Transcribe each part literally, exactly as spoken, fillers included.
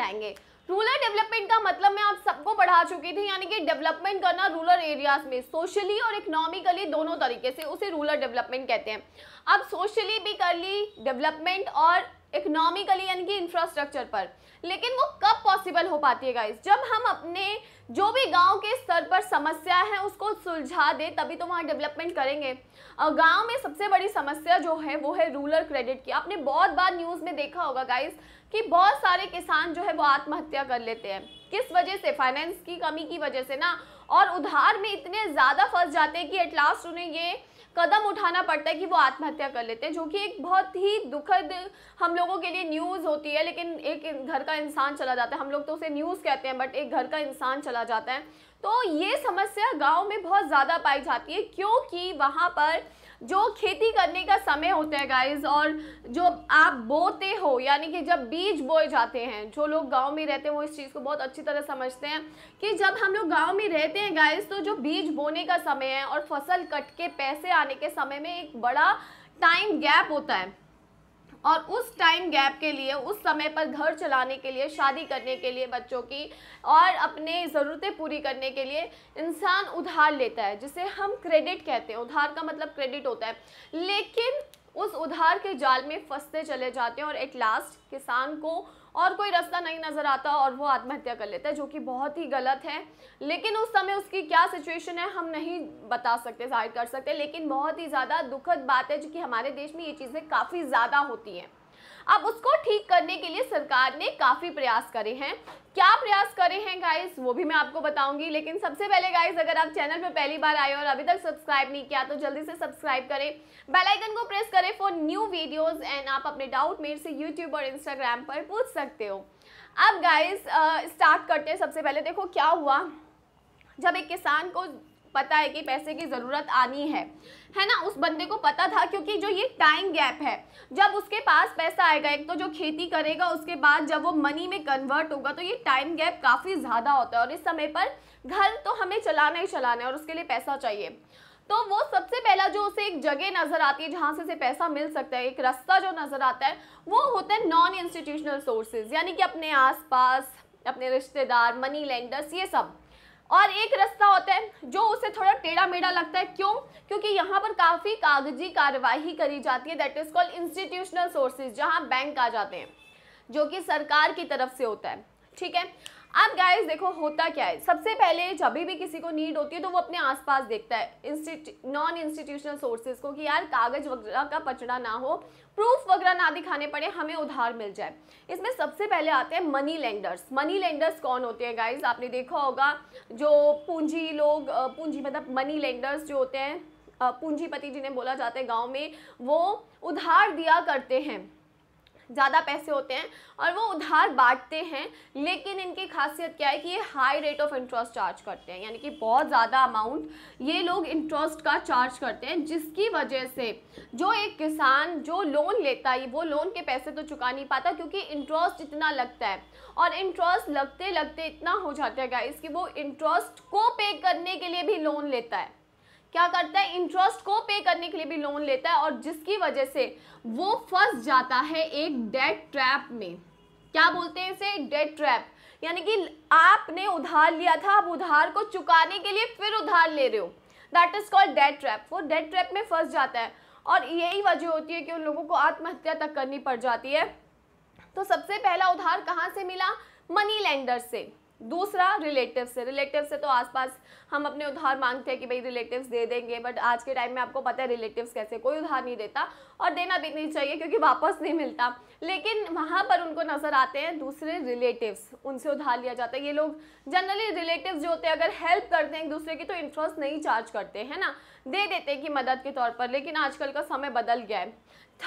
बढ़ाएंगे। Rural development का मतलब मैं आप सबको पढ़ा चुकी थी, यानी कि डेवलपमेंट करना रूरल एरियाज में सोशली और इकोनॉमिकली दोनों तरीके से, उसे रूरल डेवलपमेंट कहते हैं। अब सोशली भी कर ली डेवलपमेंट और इकोनॉमिकली यानी कि इंफ्रास्ट्रक्चर पर, लेकिन वो कब पॉसिबल हो पाती है गाइस? जब हम अपने जो भी गांव के स्तर पर समस्या है उसको सुलझा दे, तभी तो वहाँ डेवलपमेंट करेंगे। और गांव में सबसे बड़ी समस्या जो है वो है रूरल क्रेडिट की। आपने बहुत बार न्यूज़ में देखा होगा गाइस कि बहुत सारे किसान जो है वो आत्महत्या कर लेते हैं। किस वजह से? फाइनेंस की कमी की वजह से ना, और उधार में इतने ज़्यादा फंस जाते हैं कि एट लास्ट उन्हें ये कदम उठाना पड़ता है कि वो आत्महत्या कर लेते हैं, जो कि एक बहुत ही दुखद हम लोगों के लिए न्यूज़ होती है। लेकिन एक घर का इंसान चला जाता है, हम लोग तो उसे न्यूज़ कहते हैं, बट एक घर का इंसान चला जाता है। तो ये समस्या गांव में बहुत ज़्यादा पाई जाती है, क्योंकि वहाँ पर जो खेती करने का समय होता है गाइस, और जो आप बोते हो यानी कि जब बीज बोए जाते हैं, जो लोग गांव में रहते हैं वो इस चीज़ को बहुत अच्छी तरह समझते हैं कि जब हम लोग गांव में रहते हैं गाइस, तो जो बीज बोने का समय है और फसल कट के पैसे आने के समय में एक बड़ा टाइम गैप होता है, और उस टाइम गैप के लिए, उस समय पर घर चलाने के लिए, शादी करने के लिए बच्चों की, और अपने ज़रूरतें पूरी करने के लिए इंसान उधार लेता है, जिसे हम क्रेडिट कहते हैं। उधार का मतलब क्रेडिट होता है, लेकिन उस उधार के जाल में फंसते चले जाते हैं और एट लास्ट किसान को और कोई रास्ता नहीं नज़र आता और वो आत्महत्या कर लेता है, जो कि बहुत ही गलत है। लेकिन उस समय उसकी क्या सिचुएशन है हम नहीं बता सकते, जाहिर कर सकते, लेकिन बहुत ही ज़्यादा दुखद बात है जो कि हमारे देश में ये चीज़ें काफ़ी ज़्यादा होती हैं। अब उसको ठीक करने के लिए सरकार ने काफ़ी प्रयास करे हैं। क्या प्रयास करे हैं गाइस वो भी मैं आपको बताऊंगी, लेकिन सबसे पहले गाइस अगर आप चैनल पर पहली बार आए और अभी तक सब्सक्राइब नहीं किया तो जल्दी से सब्सक्राइब करें, बेल आइकन को प्रेस करें फॉर न्यू वीडियोस, एंड आप अपने डाउट मेरे से यूट्यूब और इंस्टाग्राम पर पूछ सकते हो। अब गाइस स्टार्ट करते हैं। सबसे पहले देखो क्या हुआ, जब एक किसान को पता है कि पैसे की ज़रूरत आनी है, है ना, उस बंदे को पता था, क्योंकि जो ये टाइम गैप है जब उसके पास पैसा आएगा, एक तो जो खेती करेगा उसके बाद जब वो मनी में कन्वर्ट होगा, तो ये टाइम गैप काफ़ी ज़्यादा होता है, और इस समय पर घर तो हमें चलाना ही चलाना है और उसके लिए पैसा चाहिए। तो वो सबसे पहला जो उसे एक जगह नज़र आती है जहाँ से उसे पैसा मिल सकता है, एक रास्ता जो नज़र आता है, वो होता है नॉन इंस्टीट्यूशनल सोर्सेज, यानी कि अपने आसपास, अपने रिश्तेदार, मनी लेंडर्स, ये सब। और एक रास्ता होता है जो उसे थोड़ा टेढ़ा मेढ़ा लगता है, क्यों? क्योंकि यहाँ पर काफ़ी कागजी कार्यवाही करी जाती है, that is called institutional sources, जहाँ बैंक आ जाते हैं, जो कि सरकार की तरफ से होता है। ठीक है, अब गाइस देखो होता क्या है। सबसे पहले जब भी किसी को नीड होती है तो वो अपने आसपास देखता है नॉन इंस्टीट्यूशनल सोर्सेज को, कि यार कागज़ वगैरह का पचड़ा ना हो, प्रूफ वगैरह ना दिखाने पड़े, हमें उधार मिल जाए। इसमें सबसे पहले आते हैं मनी लेंडर्स। मनी लेंडर्स कौन होते हैं गाइस? आपने देखा होगा जो पूंजी लोग, पूंजी मतलब मनी लेंडर्स जो होते हैं, पूंजीपति जिन्हें बोला जाता है गाँव में, वो उधार दिया करते हैं, ज़्यादा पैसे होते हैं और वो उधार बांटते हैं। लेकिन इनकी खासियत क्या है कि ये high rate of interest charge करते हैं, यानी कि बहुत ज़्यादा अमाउंट ये लोग इंटरेस्ट का चार्ज करते हैं, जिसकी वजह से जो एक किसान जो लोन लेता है वो लोन के पैसे तो चुका नहीं पाता, क्योंकि इंटरेस्ट इतना लगता है, और इंटरेस्ट लगते लगते इतना हो जाता है गाइस कि वो इंटरेस्ट को पे करने के लिए भी लोन लेता है, क्या करता है, इंटरेस्ट को पे करने के लिए भी लोन लेता है, और जिसकी वजह से वो फंस जाता है एक डेट ट्रैप में। क्या बोलते हैं इसे? डेट ट्रैप, यानी कि आपने उधार लिया था, आप उधार को चुकाने के लिए फिर उधार ले रहे हो, that is called debt trap. वो डेट ट्रैप में फंस जाता है, और यही वजह होती है कि उन लोगों को आत्महत्या तक करनी पड़ जाती है। तो सबसे पहला उधार कहाँ से मिला? मनी लेंडर से। दूसरा रिलेटिव से। रिलेटिव से तो आसपास हम अपने उधार मांगते हैं कि भाई रिलेटिव्स दे देंगे, बट आज के टाइम में आपको पता है रिलेटिव्स कैसे, कोई उधार नहीं देता, और देना भी नहीं चाहिए क्योंकि वापस नहीं मिलता। लेकिन वहाँ पर उनको नज़र आते हैं दूसरे रिलेटिव्स, उनसे उधार लिया जाता है। ये लोग जनरली रिलेटिव्स जो होते हैं अगर हेल्प करते हैं एक दूसरे की तो इंटरेस्ट नहीं चार्ज करते हैं ना, दे देते हैं कि मदद के तौर पर, लेकिन आजकल का समय बदल गया है।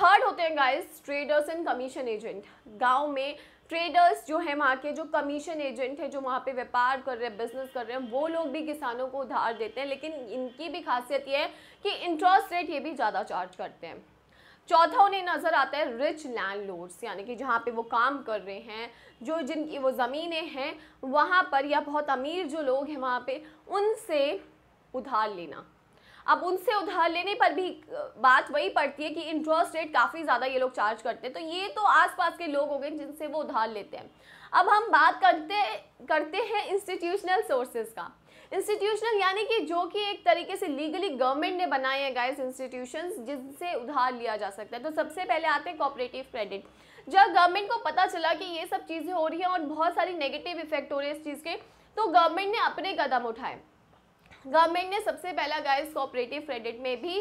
थर्ड होते हैं guys traders and commission agent. गाँव में ट्रेडर्स जो है, वहाँ के जो कमीशन एजेंट है, जो वहाँ पे व्यापार कर रहे हैं, बिजनेस कर रहे हैं, वो लोग भी किसानों को उधार देते हैं, लेकिन इनकी भी खासियत ये है कि इंटरेस्ट रेट ये भी ज़्यादा चार्ज करते हैं। चौथा उन्हें नज़र आता है रिच लैंडलॉर्ड्स, यानी कि जहाँ पे वो काम कर रहे हैं, जो जिनकी वो ज़मीनें हैं वहाँ पर, या बहुत अमीर जो लोग हैं वहाँ पर, उनसे उधार लेना। अब उनसे उधार लेने पर भी बात वही पड़ती है कि इंटरेस्ट रेट काफ़ी ज़्यादा ये लोग चार्ज करते हैं। तो ये तो आसपास के लोग हो गए जिनसे वो उधार लेते हैं। अब हम बात करते करते हैं इंस्टीट्यूशनल सोर्सेज का। इंस्टीट्यूशनल यानी कि जो कि एक तरीके से लीगली गवर्नमेंट ने बनाए हैं गाइस इंस्टीट्यूशंस, जिनसे उधार लिया जा सकता है। तो सबसे पहले आते हैं कॉपरेटिव क्रेडिट। जब गवर्नमेंट को पता चला कि ये सब चीज़ें हो रही हैं और बहुत सारी नेगेटिव इफेक्ट हो रहे हैं इस चीज़ के, तो गवर्नमेंट ने अपने कदम उठाए। गवर्नमेंट ने सबसे पहला गाइस कोऑपरेटिव क्रेडिट में भी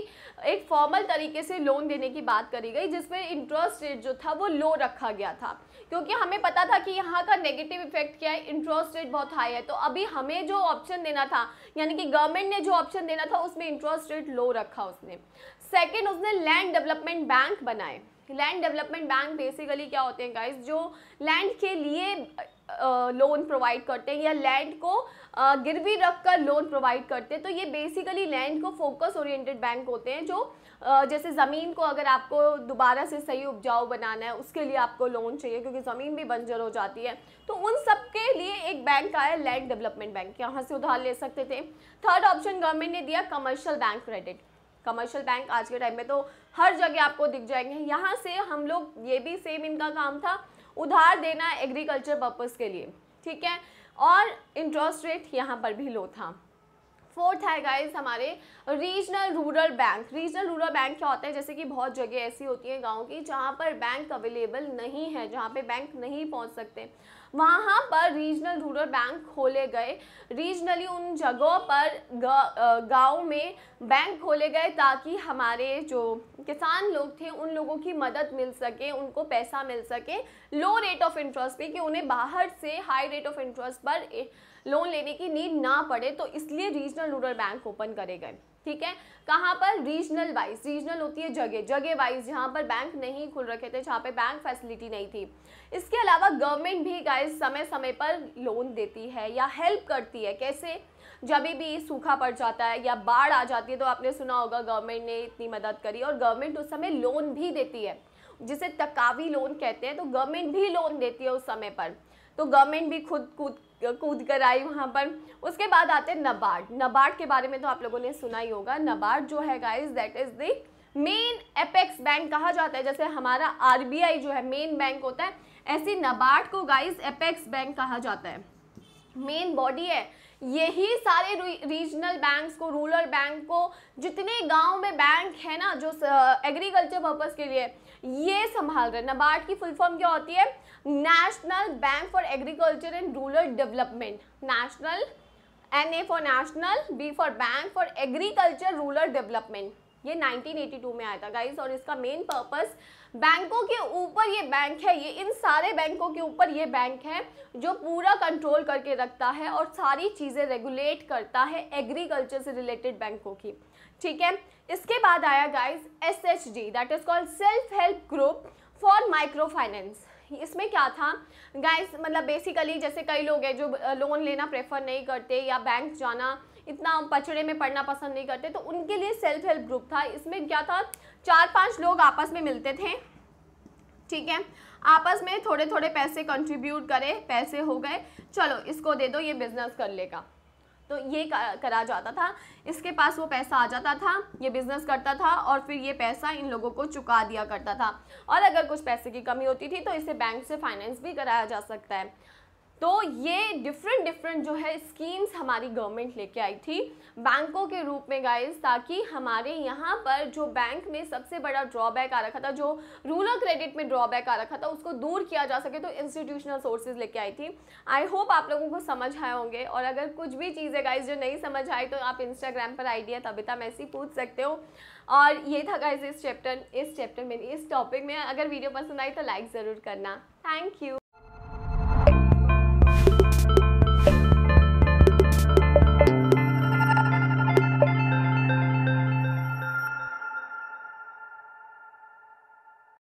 एक फॉर्मल तरीके से लोन देने की बात करी गई, जिसमें इंटरेस्ट रेट जो था वो लो रखा गया था, क्योंकि हमें पता था कि यहाँ का नेगेटिव इफेक्ट क्या है, इंटरेस्ट रेट बहुत हाई है। तो अभी हमें जो ऑप्शन देना था, यानी कि गवर्नमेंट ने जो ऑप्शन देना था, उसमें इंटरेस्ट रेट लो रखा उसने। सेकेंड, उसने लैंड डेवलपमेंट बैंक बनाए। लैंड डेवलपमेंट बैंक बेसिकली क्या होते हैं गाइस, जो लैंड के लिए लोन प्रोवाइड करते हैं या लैंड को गिरवी रखकर लोन प्रोवाइड करते हैं। तो ये बेसिकली लैंड को फोकस ओरिएंटेड बैंक होते हैं, जो जैसे ज़मीन को अगर आपको दोबारा से सही उपजाऊ बनाना है, उसके लिए आपको लोन चाहिए, क्योंकि ज़मीन भी बंजर हो जाती है। तो उन सब के लिए एक बैंक आया, लैंड डेवलपमेंट बैंक, यहाँ से उधार ले सकते थे। थर्ड ऑप्शन गवर्नमेंट ने दिया commercial bank credit. Commercial bank आज के टाइम में तो हर जगह आपको दिख जाएंगे। यहाँ से हम लोग, ये भी सेम इनका काम था, उधार देना एग्रीकल्चर पर्पस के लिए, ठीक है, और इंटरेस्ट रेट यहाँ पर भी लो था। फोर्थ है गाइस हमारे regional rural bank. Regional rural bank क्या होता है, जैसे कि बहुत जगह ऐसी होती है गांव की जहाँ पर बैंक अवेलेबल नहीं है, जहाँ पे बैंक नहीं पहुँच सकते, वहाँ पर रीजनल रूरल बैंक खोले गए। रीजनली उन जगहों पर गांव में बैंक खोले गए, ताकि हमारे जो किसान लोग थे उन लोगों की मदद मिल सके, उनको पैसा मिल सके लो रेट ऑफ इंटरेस्ट पे, कि उन्हें बाहर से हाई रेट ऑफ इंटरेस्ट पर लोन लेने की नीड ना पड़े। तो इसलिए रीजनल रूरल बैंक ओपन करे गए, ठीक है। कहाँ पर, रीजनल वाइज। रीजनल होती है जगह जगह वाइज, जहाँ पर बैंक नहीं खुल रखे थे, जहाँ पे बैंक फैसिलिटी नहीं थी। इसके अलावा गवर्नमेंट भी गाइस समय समय पर लोन देती है या हेल्प करती है। कैसे, जब भी सूखा पड़ जाता है या बाढ़ आ जाती है, तो आपने सुना होगा गवर्नमेंट ने इतनी मदद करी, और गवर्नमेंट उस समय लोन भी देती है, जिसे तकावी लोन कहते हैं। तो गवर्नमेंट भी लोन देती है उस समय पर, तो गवर्नमेंट भी खुद कूद कूद कर आई वहाँ पर। उसके बाद आते हैं नाबार्ड। नाबार्ड के बारे में तो आप लोगों ने सुना ही होगा। नाबार्ड जो है guys, that is the main apex bank कहा जाता है। जैसे हमारा आरबीआई जो है मेन बैंक होता है, ऐसे नाबार्ड को गाइस एपेक्स बैंक कहा जाता है, मेन बॉडी है। यही सारे रीजनल बैंक्स को, रूरल बैंक को, जितने गांव में बैंक है ना जो एग्रीकल्चर पर्पस के लिए, ये संभाल रहे हैं। नाबार्ड की फुल फॉर्म क्या होती है, national bank for agriculture and rural development. National, N A for national, B for bank, for agriculture rural development. ये नाइनटीन एटी टू में आया था गाइस, और इसका मेन पर्पस बैंकों के ऊपर ये बैंक है, ये इन सारे बैंकों के ऊपर ये बैंक है जो पूरा कंट्रोल करके रखता है और सारी चीज़ें रेगुलेट करता है एग्रीकल्चर से रिलेटेड बैंकों की, ठीक है। इसके बाद आया guys S H G, that is called self help group for micro finance. इसमें क्या था गाइस, मतलब बेसिकली जैसे कई लोग हैं जो लोन लेना प्रेफर नहीं करते या बैंक जाना, इतना पचड़े में पढ़ना पसंद नहीं करते, तो उनके लिए सेल्फ हेल्प ग्रुप था। इसमें क्या था, चार पांच लोग आपस में मिलते थे, ठीक है, आपस में थोड़े थोड़े पैसे कंट्रीब्यूट करे, पैसे हो गए, चलो इसको दे दो, ये बिज़नेस कर लेगा, तो ये करा जाता था। इसके पास वो पैसा आ जाता था, ये बिज़नेस करता था, और फिर ये पैसा इन लोगों को चुका दिया करता था, और अगर कुछ पैसे की कमी होती थी तो इसे बैंक से फाइनेंस भी कराया जा सकता है। तो ये डिफरेंट डिफरेंट जो है स्कीम्स हमारी गवर्नमेंट लेके आई थी बैंकों के रूप में गाइस, ताकि हमारे यहाँ पर जो बैंक में सबसे बड़ा ड्रॉबैक आ रखा था, जो रूरल क्रेडिट में ड्रॉबैक आ रखा था, उसको दूर किया जा सके। तो इंस्टीट्यूशनल सोर्सेज लेके आई थी। आई होप आप लोगों को समझ आए होंगे, और अगर कुछ भी चीज़ें गाइस जो नहीं समझ आई तो आप इंस्टाग्राम पर आईडी तबिता मैसी पूछ सकते हो। और ये था गाइस इस चैप्टर इस चैप्टर में इस टॉपिक में। अगर वीडियो पसंद आई तो लाइक ज़रूर करना। Thank you.